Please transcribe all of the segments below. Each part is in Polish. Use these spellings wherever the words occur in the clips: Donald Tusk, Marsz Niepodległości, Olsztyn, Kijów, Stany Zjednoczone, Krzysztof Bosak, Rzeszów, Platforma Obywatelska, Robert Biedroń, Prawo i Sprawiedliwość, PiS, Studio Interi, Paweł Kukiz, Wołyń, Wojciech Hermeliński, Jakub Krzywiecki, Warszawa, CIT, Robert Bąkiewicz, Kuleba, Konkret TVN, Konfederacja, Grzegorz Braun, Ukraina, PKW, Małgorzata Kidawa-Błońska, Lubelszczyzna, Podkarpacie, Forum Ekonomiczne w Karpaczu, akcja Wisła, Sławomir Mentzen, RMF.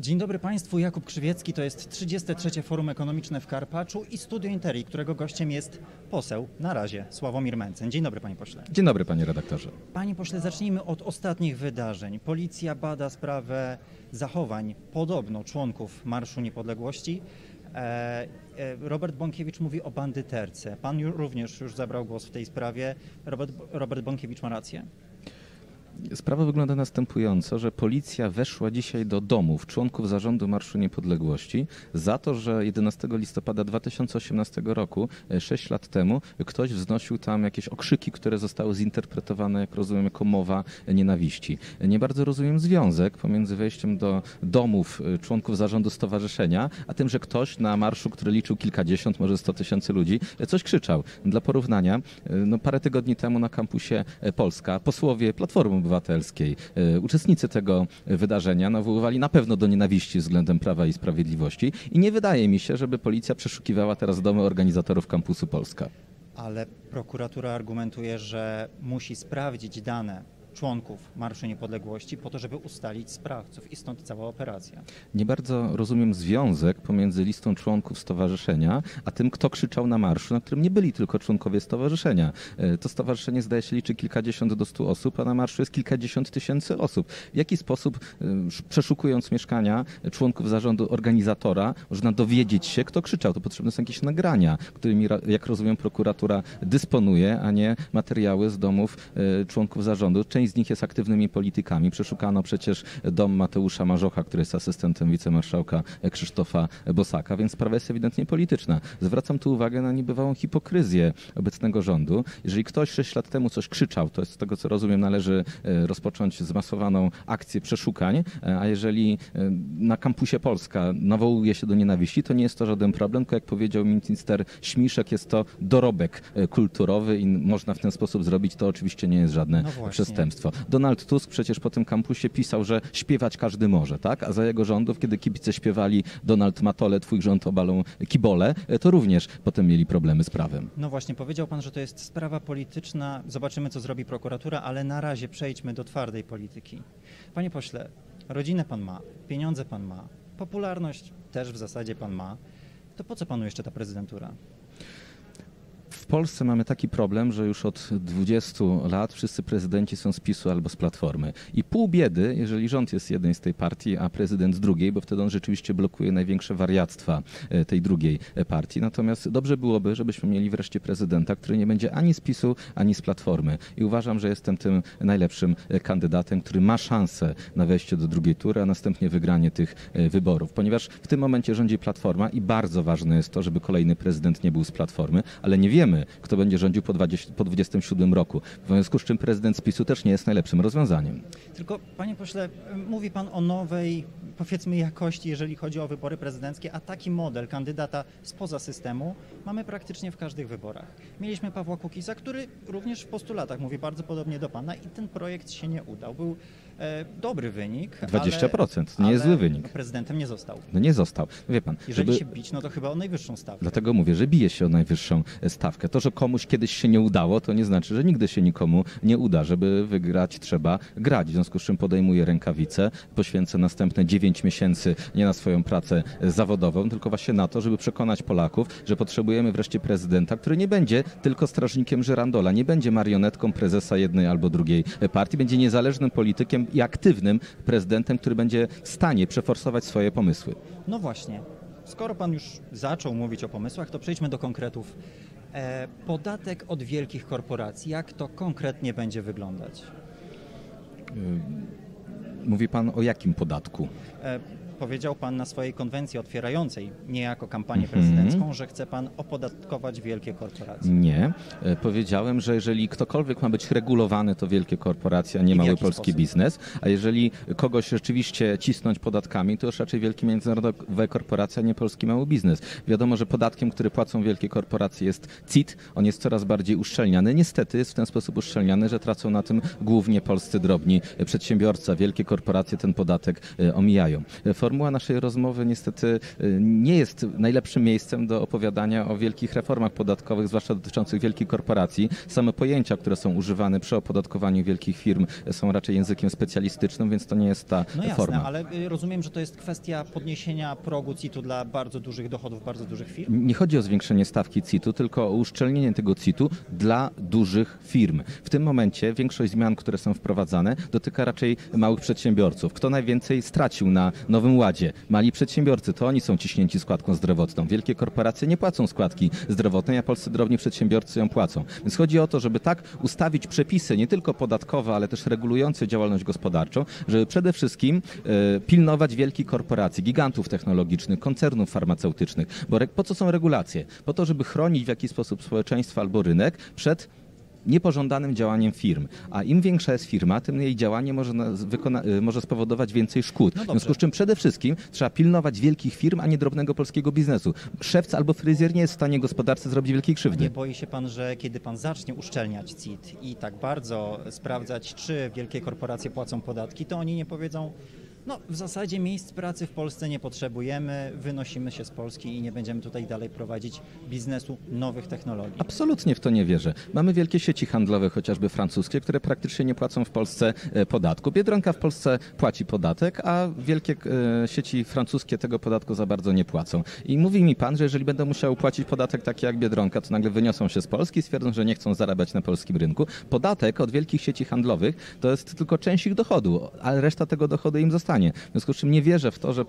Dzień dobry Państwu, Jakub Krzywiecki, to jest 33. Forum Ekonomiczne w Karpaczu i Studio Interi, którego gościem jest poseł na razie Sławomir Mentzen. Dzień dobry Panie Pośle. Dzień dobry Panie Redaktorze. Panie Pośle, zacznijmy od ostatnich wydarzeń. Policja bada sprawę zachowań podobno członków Marszu Niepodległości. Robert Bąkiewicz mówi o bandyterce. Pan również już zabrał głos w tej sprawie. Robert Bąkiewicz ma rację? Sprawa wygląda następująco, że policja weszła dzisiaj do domów członków Zarządu Marszu Niepodległości za to, że 11 listopada 2018 roku, 6 lat temu, ktoś wznosił tam jakieś okrzyki, które zostały zinterpretowane, jak rozumiem, jako mowa nienawiści. Nie bardzo rozumiem związek pomiędzy wejściem do domów członków Zarządu Stowarzyszenia, a tym, że ktoś na marszu, który liczył kilkadziesiąt, może 100 tysięcy ludzi, coś krzyczał. Dla porównania, no, parę tygodni temu na kampusie Polska posłowie Platformy Obywatelskiej, uczestnicy tego wydarzenia nawoływali na pewno do nienawiści względem Prawa i Sprawiedliwości i nie wydaje mi się, żeby policja przeszukiwała teraz domy organizatorów kampusu Polska. Ale prokuratura argumentuje, że musi sprawdzić dane członków Marszu Niepodległości po to, żeby ustalić sprawców i stąd cała operacja. Nie bardzo rozumiem związek pomiędzy listą członków stowarzyszenia, a tym, kto krzyczał na marszu, na którym nie byli tylko członkowie stowarzyszenia. To stowarzyszenie zdaje się liczy kilkadziesiąt do 100 osób, a na marszu jest kilkadziesiąt tysięcy osób. W jaki sposób, przeszukując mieszkania członków zarządu organizatora, można dowiedzieć się, kto krzyczał? To potrzebne są jakieś nagrania, którymi, jak rozumiem, prokuratura dysponuje, a nie materiały z domów członków zarządu. Część z nich jest aktywnymi politykami. Przeszukano przecież dom Mateusza Marzoka, który jest asystentem wicemarszałka Krzysztofa Bosaka, więc sprawa jest ewidentnie polityczna. Zwracam tu uwagę na niebywałą hipokryzję obecnego rządu. Jeżeli ktoś 6 lat temu coś krzyczał, to z tego co rozumiem należy rozpocząć zmasowaną akcję przeszukań, a jeżeli na kampusie Polska nawołuje się do nienawiści, to nie jest to żaden problem, tylko jak powiedział minister Śmiszek, jest to dorobek kulturowy i można w ten sposób zrobić, to oczywiście nie jest żadne przestępstwo. Donald Tusk przecież po tym kampusie pisał, że śpiewać każdy może, tak? A za jego rządów, kiedy kibice śpiewali Donald Matole, twój rząd obalą kibole, to również potem mieli problemy z prawem. No właśnie, powiedział pan, że to jest sprawa polityczna. Zobaczymy, co zrobi prokuratura, ale na razie przejdźmy do twardej polityki. Panie pośle, rodzinę pan ma, pieniądze pan ma, popularność też w zasadzie pan ma. To po co panu jeszcze ta prezydentura? W Polsce mamy taki problem, że już od 20 lat wszyscy prezydenci są z PiS-u albo z Platformy. I pół biedy, jeżeli rząd jest jeden z tej partii, a prezydent z drugiej, bo wtedy on rzeczywiście blokuje największe wariactwa tej drugiej partii. Natomiast dobrze byłoby, żebyśmy mieli wreszcie prezydenta, który nie będzie ani z PiS-u, ani z Platformy. I uważam, że jestem tym najlepszym kandydatem, który ma szansę na wejście do drugiej tury, a następnie wygranie tych wyborów. Ponieważ w tym momencie rządzi Platforma i bardzo ważne jest to, żeby kolejny prezydent nie był z Platformy, ale nie wiemy, kto będzie rządził po 27 roku. W związku z czym prezydent z PiS-u też nie jest najlepszym rozwiązaniem. Tylko, panie pośle, mówi pan o nowej, powiedzmy, jakości, jeżeli chodzi o wybory prezydenckie, a taki model kandydata spoza systemu mamy praktycznie w każdych wyborach. Mieliśmy Pawła Kukiza, który również w postulatach mówi bardzo podobnie do pana i ten projekt się nie udał. Był dobry wynik. 20%, nie jest zły wynik. Prezydentem nie został. No nie został. Wie pan, jeżeli się bić, no to chyba o najwyższą stawkę. Dlatego mówię, że bije się o najwyższą stawkę. To, że komuś kiedyś się nie udało, to nie znaczy, że nigdy się nikomu nie uda. Żeby wygrać, trzeba grać. W związku z czym podejmuję rękawice, poświęcę następne 9 miesięcy nie na swoją pracę zawodową, tylko właśnie na to, żeby przekonać Polaków, że potrzebujemy wreszcie prezydenta, który nie będzie tylko strażnikiem żyrandola, nie będzie marionetką prezesa jednej albo drugiej partii, będzie niezależnym politykiem i aktywnym prezydentem, który będzie w stanie przeforsować swoje pomysły. No właśnie. Skoro pan już zaczął mówić o pomysłach, to przejdźmy do konkretów. Podatek od wielkich korporacji, jak to konkretnie będzie wyglądać? Mówi pan o jakim podatku? Powiedział pan na swojej konwencji otwierającej niejako kampanię prezydencką, że chce pan opodatkować wielkie korporacje. Nie. Powiedziałem, że jeżeli ktokolwiek ma być regulowany, to wielkie korporacje, a nie mały polski biznes. A jeżeli kogoś rzeczywiście cisnąć podatkami, to już raczej wielkie międzynarodowe korporacje, a nie polski mały biznes. Wiadomo, że podatkiem, który płacą wielkie korporacje jest CIT. On jest coraz bardziej uszczelniany. Niestety jest w ten sposób uszczelniany, że tracą na tym głównie polscy drobni przedsiębiorcy. Wielkie korporacje ten podatek omijają. formuła naszej rozmowy niestety nie jest najlepszym miejscem do opowiadania o wielkich reformach podatkowych, zwłaszcza dotyczących wielkich korporacji. Same pojęcia, które są używane przy opodatkowaniu wielkich firm, są raczej językiem specjalistycznym, więc to nie jest ta forma. No jasne, ale rozumiem, że to jest kwestia podniesienia progu CIT-u dla bardzo dużych dochodów, bardzo dużych firm? Nie chodzi o zwiększenie stawki CIT-u, tylko o uszczelnienie tego CIT-u dla dużych firm. W tym momencie większość zmian, które są wprowadzane, dotyka raczej małych przedsiębiorców. Kto najwięcej stracił na Nowym Ładzie? Mali przedsiębiorcy, to oni są ciśnięci składką zdrowotną. Wielkie korporacje nie płacą składki zdrowotnej, a polscy drobni przedsiębiorcy ją płacą. Więc chodzi o to, żeby tak ustawić przepisy, nie tylko podatkowe, ale też regulujące działalność gospodarczą, żeby przede wszystkim pilnować wielkich korporacji, gigantów technologicznych, koncernów farmaceutycznych. Bo po co są regulacje? Po to, żeby chronić w jakiś sposób społeczeństwo albo rynek przed niepożądanym działaniem firm. A im większa jest firma, tym jej działanie może spowodować więcej szkód. No w związku z czym przede wszystkim trzeba pilnować wielkich firm, a nie drobnego polskiego biznesu. Szewc albo fryzjer nie jest w stanie gospodarce zrobić wielkiej krzywdy. Nie boi się pan, że kiedy pan zacznie uszczelniać CIT i tak bardzo sprawdzać, czy wielkie korporacje płacą podatki, to oni nie powiedzą: no, w zasadzie miejsc pracy w Polsce nie potrzebujemy, wynosimy się z Polski i nie będziemy tutaj dalej prowadzić biznesu nowych technologii. Absolutnie w to nie wierzę. Mamy wielkie sieci handlowe, chociażby francuskie, które praktycznie nie płacą w Polsce podatku. Biedronka w Polsce płaci podatek, a wielkie sieci francuskie tego podatku za bardzo nie płacą. I mówi mi pan, że jeżeli będą musiały płacić podatek taki jak Biedronka, to nagle wyniosą się z Polski i stwierdzą, że nie chcą zarabiać na polskim rynku. Podatek od wielkich sieci handlowych to jest tylko część ich dochodu, ale reszta tego dochodu im zostanie. W związku z czym nie wierzę w to, że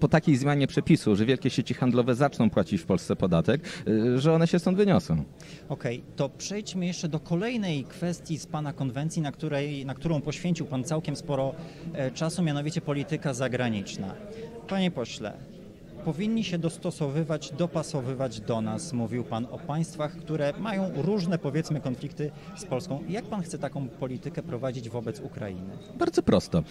po takiej zmianie przepisu, że wielkie sieci handlowe zaczną płacić w Polsce podatek, że one się stąd wyniosą. Okej, to przejdźmy jeszcze do kolejnej kwestii z pana konwencji, na którą poświęcił pan całkiem sporo czasu, mianowicie polityka zagraniczna. Panie pośle, powinni się dostosowywać, dopasowywać do nas, mówił pan o państwach, które mają różne, powiedzmy, konflikty z Polską. Jak pan chce taką politykę prowadzić wobec Ukrainy? Bardzo prosto.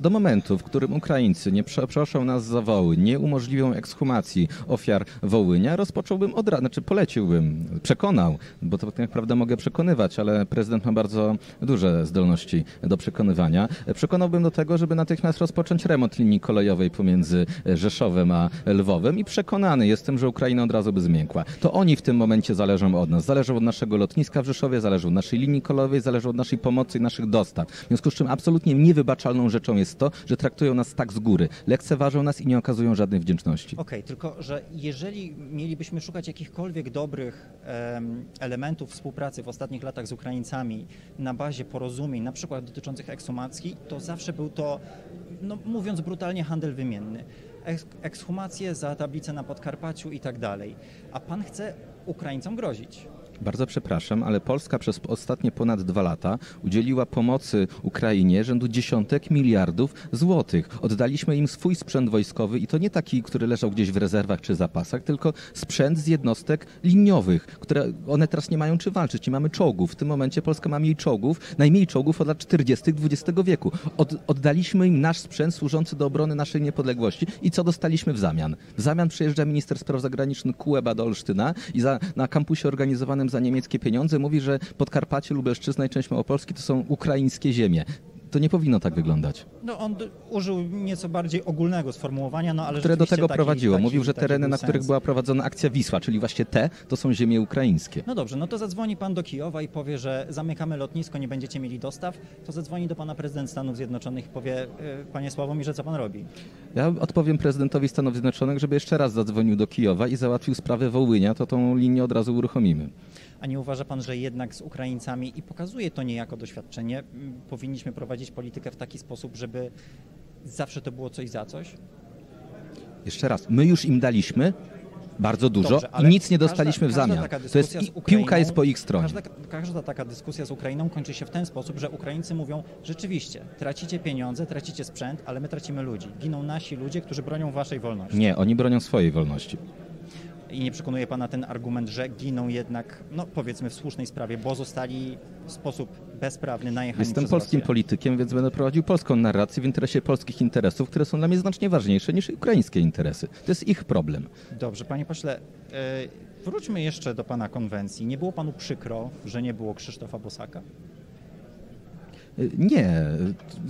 Do momentu, w którym Ukraińcy nie przeproszą nas za Wołyń, nie umożliwią ekshumacji ofiar Wołynia, rozpocząłbym od razu, znaczy poleciłbym, przekonał, bo to tak naprawdę mogę przekonywać, ale prezydent ma bardzo duże zdolności do przekonywania. Przekonałbym do tego, żeby natychmiast rozpocząć remont linii kolejowej pomiędzy Rzeszowem a Lwowem i przekonany jestem, że Ukraina od razu by zmiękła. To oni w tym momencie zależą od nas. Zależą od naszego lotniska w Rzeszowie, zależą od naszej linii kolejowej, zależą od naszej pomocy i naszych dostaw. W związku z czym absolutnie niewybaczalną rzeczą jest to, że traktują nas tak z góry. Lekceważą nas i nie okazują żadnej wdzięczności. Okej, tylko że jeżeli mielibyśmy szukać jakichkolwiek dobrych elementów współpracy w ostatnich latach z Ukraińcami na bazie porozumień, na przykład dotyczących ekshumacji, to zawsze był to, no, mówiąc brutalnie, handel wymienny. Ekshumacje za tablicę na Podkarpaciu i tak dalej. A pan chce Ukraińcom grozić. Bardzo przepraszam, ale Polska przez ostatnie ponad 2 lata udzieliła pomocy Ukrainie rzędu dziesiątek miliardów złotych. Oddaliśmy im swój sprzęt wojskowy i to nie taki, który leżał gdzieś w rezerwach czy zapasach, tylko sprzęt z jednostek liniowych, które one teraz nie mają czy walczyć. I mamy czołgów. W tym momencie Polska ma najmniej czołgów od lat 40. XX wieku. Oddaliśmy im nasz sprzęt służący do obrony naszej niepodległości. I co dostaliśmy w zamian? W zamian przyjeżdża minister spraw zagranicznych Kuleba do Olsztyna i na kampusie organizowanym za niemieckie pieniądze mówi, że Podkarpacie, Lubelszczyzna i część Małopolski to są ukraińskie ziemie. To nie powinno tak wyglądać. No on użył nieco bardziej ogólnego sformułowania, no ale które do tego prowadziło. Mówił, że tereny, na których była prowadzona akcja Wisła, czyli właśnie to są ziemie ukraińskie. No dobrze, no to zadzwoni pan do Kijowa i powie, że zamykamy lotnisko, nie będziecie mieli dostaw. To zadzwoni do pana prezydent Stanów Zjednoczonych i powie: panie Sławomirze, co pan robi? Ja odpowiem prezydentowi Stanów Zjednoczonych, żeby jeszcze raz zadzwonił do Kijowa i załatwił sprawę Wołynia, to tą linię od razu uruchomimy. A nie uważa pan, że jednak z Ukraińcami, i pokazuje to niejako doświadczenie, powinniśmy prowadzić politykę w taki sposób, żeby zawsze to było coś za coś? Jeszcze raz, my już im daliśmy bardzo dużo. Dobrze, i nic nie dostaliśmy w zamian. Piłka jest po ich stronie. Każda taka dyskusja z Ukrainą kończy się w ten sposób, że Ukraińcy mówią: rzeczywiście, tracicie pieniądze, tracicie sprzęt, ale my tracimy ludzi. Giną nasi ludzie, którzy bronią waszej wolności. Nie, oni bronią swojej wolności. I nie przekonuje pana ten argument, że giną jednak, no powiedzmy, w słusznej sprawie, bo zostali w sposób bezprawny najechani. Jestem polskim politykiem, więc będę prowadził polską narrację w interesie polskich interesów, które są dla mnie znacznie ważniejsze niż ukraińskie interesy. To jest ich problem. Dobrze, panie pośle, wróćmy jeszcze do pana konwencji. Nie było panu przykro, że nie było Krzysztofa Bosaka? Nie.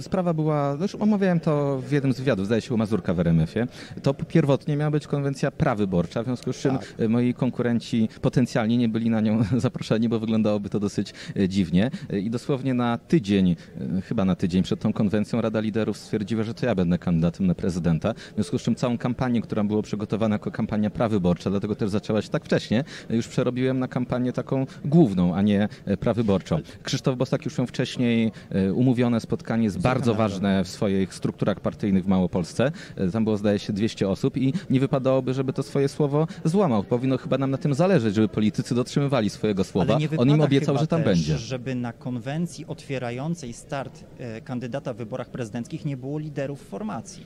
Sprawa była, zresztą omawiałem to w jednym z wywiadów, zdaje się u Mazurka w RMF-ie. To pierwotnie miała być konwencja prawyborcza, w związku z czym moi konkurenci potencjalnie nie byli na nią zaproszeni, bo wyglądałoby to dosyć dziwnie. I dosłownie na tydzień, chyba na tydzień przed tą konwencją Rada Liderów stwierdziła, że to ja będę kandydatem na prezydenta. W związku z czym całą kampanię, która była przygotowana jako kampania prawyborcza, dlatego też zaczęła się tak wcześnie, już przerobiłem na kampanię taką główną, a nie prawyborczą. Krzysztof Bosak już miał wcześniej umówione spotkanie jest bardzo ważne w swoich strukturach partyjnych w Małopolsce. Tam było, zdaje się, 200 osób i nie wypadałoby, żeby to swoje słowo złamał. Powinno chyba nam na tym zależeć, żeby politycy dotrzymywali swojego słowa. Ale nie on im obiecał, że tam też będzie. Żeby na konwencji otwierającej start kandydata w wyborach prezydenckich nie było liderów formacji.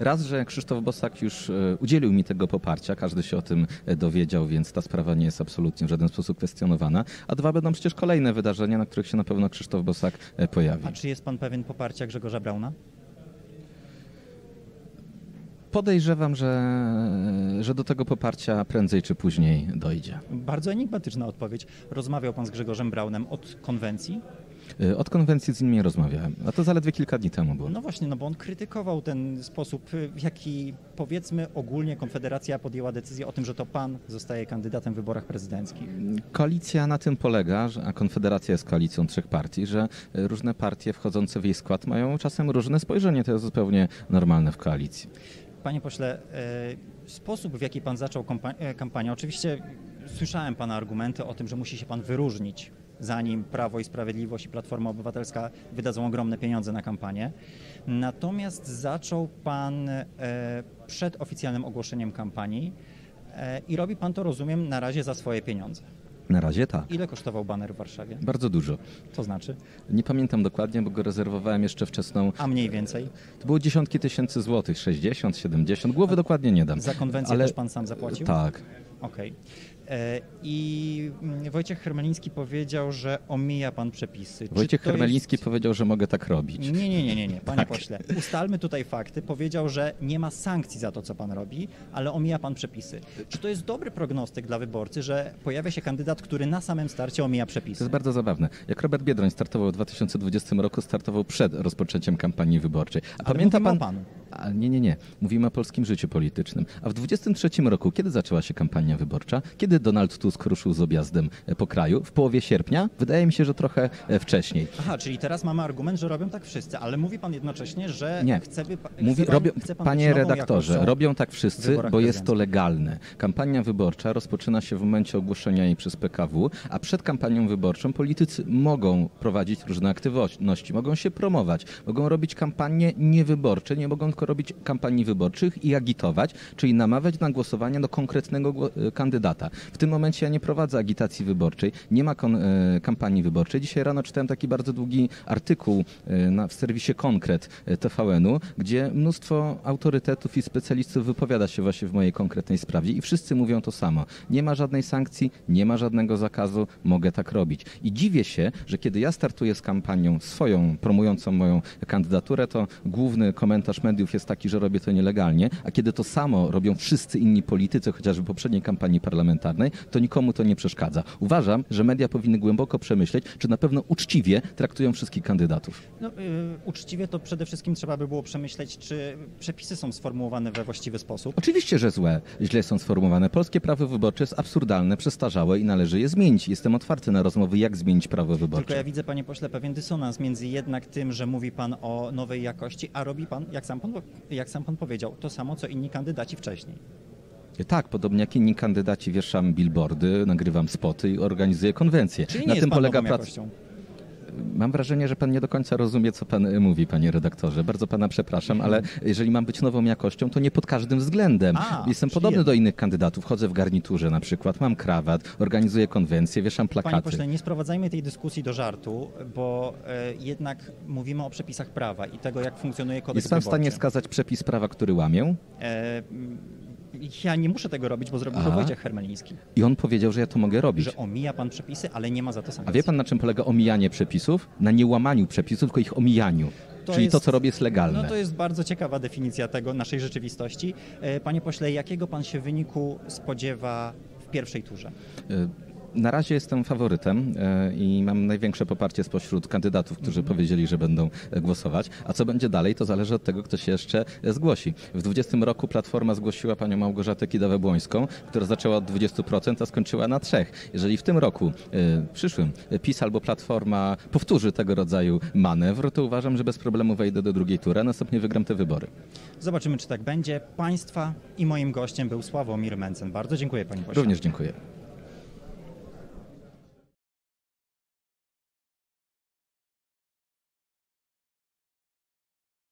Raz, że Krzysztof Bosak już udzielił mi tego poparcia, każdy się o tym dowiedział, więc ta sprawa nie jest absolutnie w żaden sposób kwestionowana, a dwa, będą przecież kolejne wydarzenia, na których się na pewno Krzysztof Bosak pojawi. A czy jest pan pewien poparcia Grzegorza Brauna? Podejrzewam, że do tego poparcia prędzej czy później dojdzie. Bardzo enigmatyczna odpowiedź. Rozmawiał pan z Grzegorzem Braunem od konwencji? Od konwencji z nimi rozmawiałem, a to zaledwie kilka dni temu było. No właśnie, no bo on krytykował ten sposób, w jaki, powiedzmy, ogólnie Konfederacja podjęła decyzję o tym, że to pan zostaje kandydatem w wyborach prezydenckich. Koalicja na tym polega, a Konfederacja jest koalicją trzech partii, że różne partie wchodzące w jej skład mają czasem różne spojrzenie, to jest zupełnie normalne w koalicji. Panie pośle, sposób, w jaki pan zaczął kampanię, oczywiście słyszałem pana argumenty o tym, że musi się pan wyróżnić, zanim Prawo i Sprawiedliwość i Platforma Obywatelska wydadzą ogromne pieniądze na kampanię. Natomiast zaczął pan przed oficjalnym ogłoszeniem kampanii i robi pan to, rozumiem, na razie za swoje pieniądze. Na razie tak. Ile kosztował baner w Warszawie? Bardzo dużo. To znaczy? Nie pamiętam dokładnie, bo go rezerwowałem jeszcze wczesną. A mniej więcej? To było dziesiątki tysięcy złotych, 60, 70, głowy dokładnie nie dam. Za konwencję też pan sam zapłacił? Tak. Okej. I Wojciech Hermeliński powiedział, że omija pan przepisy. Wojciech Hermeliński powiedział, że mogę tak robić. Nie, panie pośle. Ustalmy tutaj fakty. Powiedział, że nie ma sankcji za to, co pan robi, ale omija pan przepisy. Czy to jest dobry prognostyk dla wyborcy, że pojawia się kandydat, który na samym starcie omija przepisy? To jest bardzo zabawne. Jak Robert Biedroń startował w 2020 roku, startował przed rozpoczęciem kampanii wyborczej. A pamięta pan... Nie. Mówimy o polskim życiu politycznym. A w 2023 roku, kiedy zaczęła się kampania wyborcza? Kiedy Donald Tusk ruszył z objazdem po kraju? W połowie sierpnia? Wydaje mi się, że trochę wcześniej. Aha, czyli teraz mamy argument, że robią tak wszyscy, ale mówi pan jednocześnie, że nie. Panie redaktorze, robią tak wszyscy, bo jest to legalne. Kampania wyborcza rozpoczyna się w momencie ogłoszenia jej przez PKW, a przed kampanią wyborczą politycy mogą prowadzić różne aktywności, mogą się promować, mogą robić kampanie niewyborcze, nie mogą tylko robić kampanii wyborczych i agitować, czyli namawiać na głosowanie do konkretnego kandydata. W tym momencie ja nie prowadzę agitacji wyborczej, nie ma kampanii wyborczej. Dzisiaj rano czytałem taki bardzo długi artykuł w serwisie Konkret TVN-u, gdzie mnóstwo autorytetów i specjalistów wypowiada się właśnie w mojej konkretnej sprawie i wszyscy mówią to samo. Nie ma żadnej sankcji, nie ma żadnego zakazu, mogę tak robić. I dziwię się, że kiedy ja startuję z kampanią swoją, promującą moją kandydaturę, to główny komentarz mediów jest taki, że robię to nielegalnie, a kiedy to samo robią wszyscy inni politycy, chociażby poprzedniej kampanii parlamentarnej, to nikomu to nie przeszkadza. Uważam, że media powinny głęboko przemyśleć, czy na pewno uczciwie traktują wszystkich kandydatów. No, uczciwie to przede wszystkim trzeba by było przemyśleć, czy przepisy są sformułowane we właściwy sposób. Oczywiście, że źle są sformułowane. Polskie prawo wyborcze jest absurdalne, przestarzałe i należy je zmienić. Jestem otwarty na rozmowy, jak zmienić prawo wyborcze. Tylko ja widzę, panie pośle, pewien dysonans między jednak tym, że mówi pan o nowej jakości, a robi pan, jak sam pan powiedział, to samo, co inni kandydaci wcześniej. Tak, podobnie jak inni kandydaci wieszam billboardy, nagrywam spoty i organizuję konwencje. Czyli nie na tym polega praca. Mam wrażenie, że pan nie do końca rozumie, co pan mówi, panie redaktorze. Bardzo pana przepraszam, ale jeżeli mam być nową jakością, to nie pod każdym względem. Jestem podobny do innych kandydatów. Chodzę w garniturze na przykład, mam krawat, organizuję konwencje, wieszam plakaty. Panie pośle, nie sprowadzajmy tej dyskusji do żartu, bo jednak mówimy o przepisach prawa i tego, jak funkcjonuje kodeks wyborczy. Jest pan w stanie wskazać przepis prawa, który łamię? Ja nie muszę tego robić, bo zrobił to Wojciech Hermeliński. I on powiedział, że ja to mogę robić. Że omija pan przepisy, ale nie ma za to sankcji. A wie pan, na czym polega omijanie przepisów? Na niełamaniu przepisów, tylko ich omijaniu. Czyli to, co robię, jest legalne. No to jest bardzo ciekawa definicja tego, naszej rzeczywistości. Panie pośle, jakiego pan się wyniku spodziewa w pierwszej turze? Na razie jestem faworytem i mam największe poparcie spośród kandydatów, którzy powiedzieli, że będą głosować. A co będzie dalej, to zależy od tego, kto się jeszcze zgłosi. W 2020 roku Platforma zgłosiła panią Małgorzatę Kidawę-Błońską, która zaczęła od 20%, a skończyła na 3%. Jeżeli w tym roku, przyszłym, PiS albo Platforma powtórzy tego rodzaju manewr, to uważam, że bez problemu wejdę do drugiej tury, a następnie wygram te wybory. Zobaczymy, czy tak będzie. Państwa i moim gościem był Sławomir Mentzen. Bardzo dziękuję, panie pośle. Również dziękuję.